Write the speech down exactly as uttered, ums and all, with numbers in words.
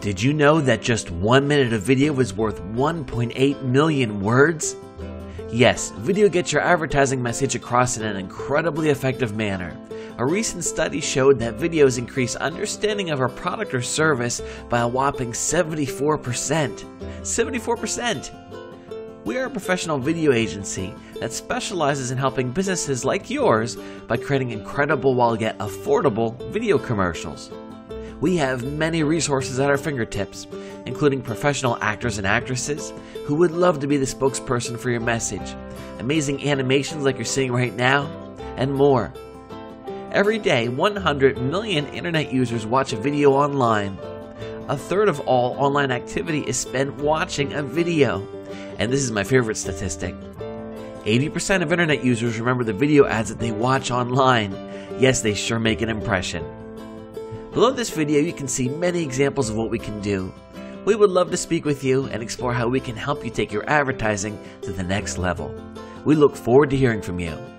Did you know that just one minute of video is worth one point eight million words? Yes, video gets your advertising message across in an incredibly effective manner. A recent study showed that videos increase understanding of a product or service by a whopping seventy-four percent. seventy-four percent! We are a professional video agency that specializes in helping businesses like yours by creating incredible while yet affordable video commercials. We have many resources at our fingertips, including professional actors and actresses who would love to be the spokesperson for your message, amazing animations like you're seeing right now, and more. Every day, one hundred million internet users watch a video online. A third of all online activity is spent watching a video. And this is my favorite statistic. eighty percent of internet users remember the video ads that they watch online. Yes, they sure make an impression. Below this video, you can see many examples of what we can do. We would love to speak with you and explore how we can help you take your advertising to the next level. We look forward to hearing from you.